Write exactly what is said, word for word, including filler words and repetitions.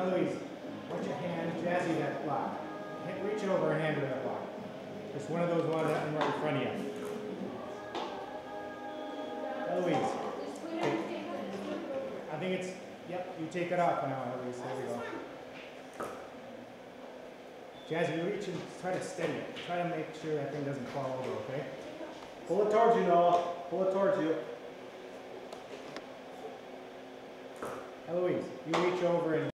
Eloise, put your hand, Jazzy, that block. Reach over and hand with that block. Just one of those ones that are right in front of you. Eloise. I think it's, yep, you take it off now, Eloise. There we go. Jazzy, you reach and try to steady it. Try to make sure that thing doesn't fall over, okay? Pull it towards you, Noah. Pull it towards you. Eloise, you reach over and